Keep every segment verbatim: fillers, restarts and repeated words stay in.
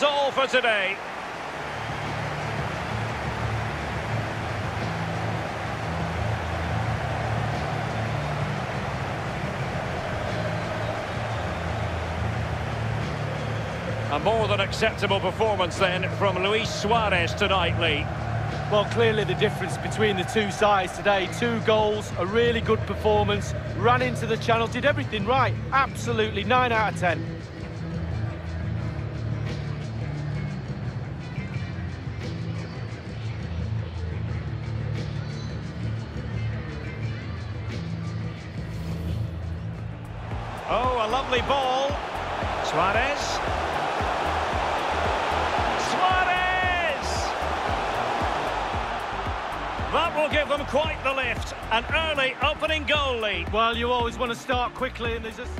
is all for today. A more than acceptable performance then from Luis Suarez tonight, Lee. Well, clearly the difference between the two sides today. Two goals, a really good performance, ran into the channel, did everything right. Absolutely, nine out of ten. Oh, a lovely ball. Suarez. That will give them quite the lift. An early opening goal lead. Well, you always want to start quickly, and there's just...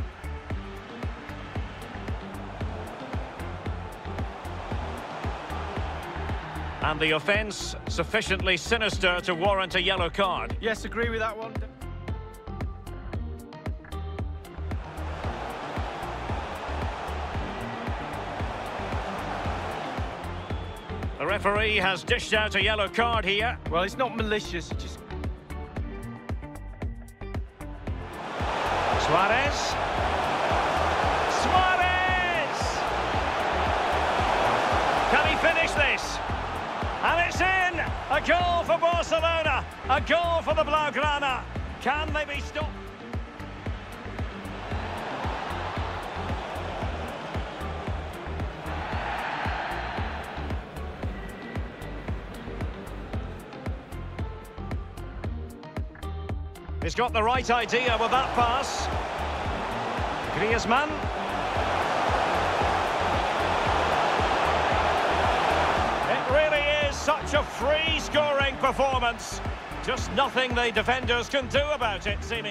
And the offence sufficiently sinister to warrant a yellow card. Yes, agree with that one. The referee has dished out a yellow card here. Well, it's not malicious, just... Suarez. Suarez! Can he finish this? And it's in! A goal for Barcelona! A goal for the Blaugrana! Can they be stopped? He's got the right idea with that pass. Griezmann. It really is such a free-scoring performance. Just nothing the defenders can do about it, seemingly.